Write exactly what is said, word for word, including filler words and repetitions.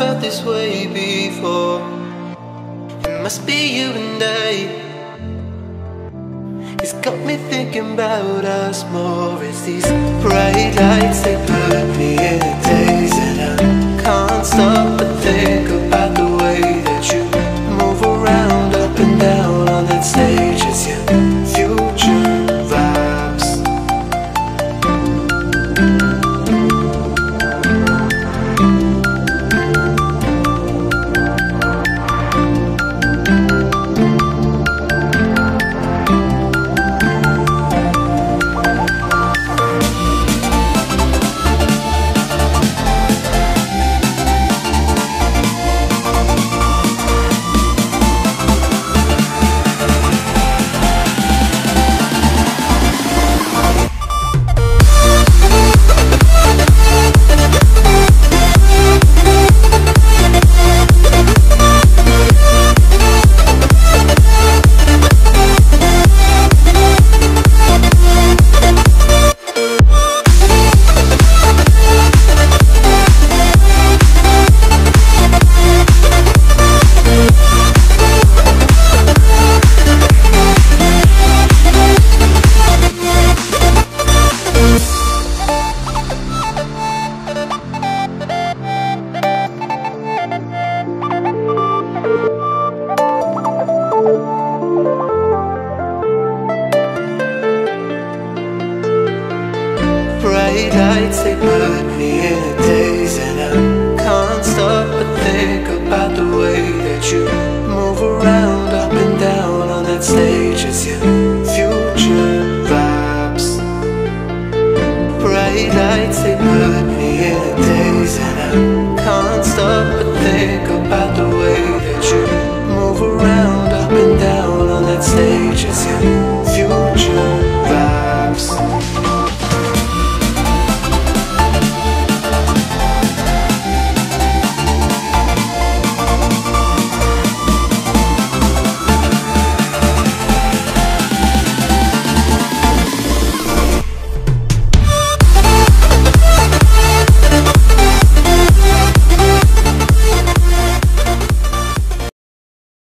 felt this way before. It must be you and I. It's got me thinking about us more. It's these bright lights, they put me in a daze.